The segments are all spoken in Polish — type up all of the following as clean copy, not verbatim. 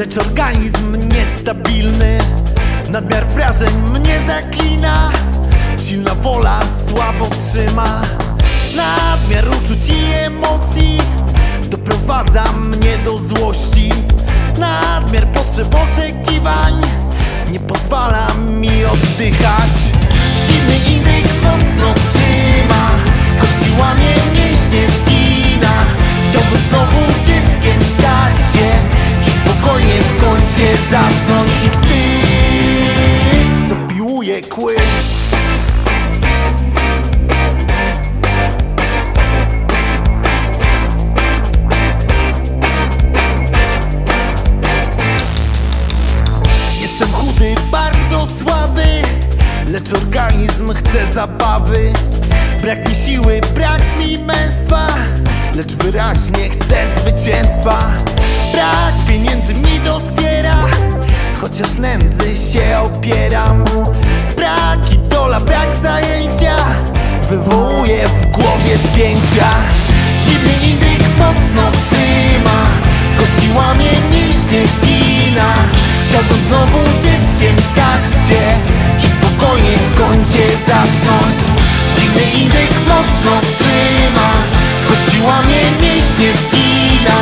lecz organizm niestabilny. Nadmiar wrażeń mnie zaklina, silna wola słabo trzyma. Nadmiar uczuć i emocji doprowadza mnie do złości. Nadmiar potrzeb, oczekiwań nie pozwala mi oddychać. Silny indyk mocno trzyma, kości łamie, mięśnie skina. Chciałbym znowu dzieckiem stać się i spokojnie w kącie zasnąć. I wstyd, co piłuje kły. Bardzo słaby, lecz organizm chce zabawy. Brak mi siły, brak mi męstwa, lecz wyraźnie chcę zwycięstwa. Brak pieniędzy mi doskwiera, chociaż nędzy się opieram. Brak idola, brak zajęcia wywołuje w głowie zdjęcia. Zimny indyk mocno trzyma, kości łamie, mięśnie zgina. Chciałbym znowu dzieckiem stać się i spokojnie w kącie zasnąć. Zimny indyk mocno trzyma, kości łamie, mięśnie zgina.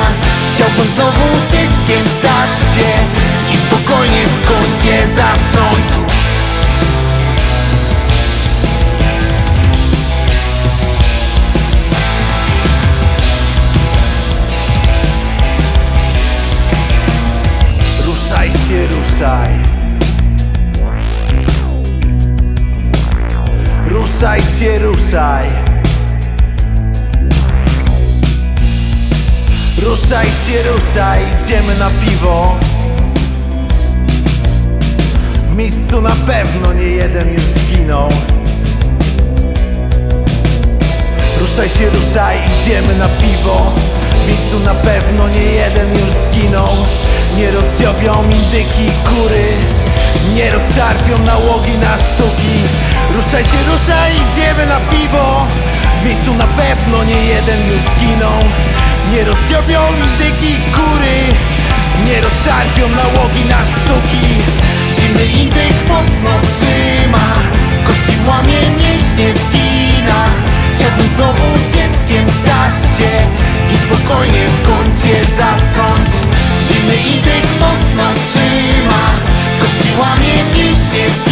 Chciałbym znowu dzieckiem stać się i spokojnie w kącie zasnąć. Ruszaj się, ruszaj. Ruszaj się, ruszaj. Idziemy na piwo. W miejscu na pewno nie jeden już zginął. Ruszaj się, ruszaj. Idziemy na piwo. W miejscu na pewno nie jeden już zginął. Nie rozdziobią indyki kury, nie rozszarpią nałogi na sztuki. Ruszaj się, ruszaj, idziemy na piwo. W miejscu na pewno nie jeden już zginął. Nie rozdziobią indyki kury, nie rozszarpią nałogi na sztuki. Zimny indyk mocno trzyma, kości łamie, mięśnie zgina. Chciałbym znowu dzieckiem stać się i spokojnie w kącie zasnąć. Zimny indyk mocno trzyma, kości łamie, mięśnie zgina.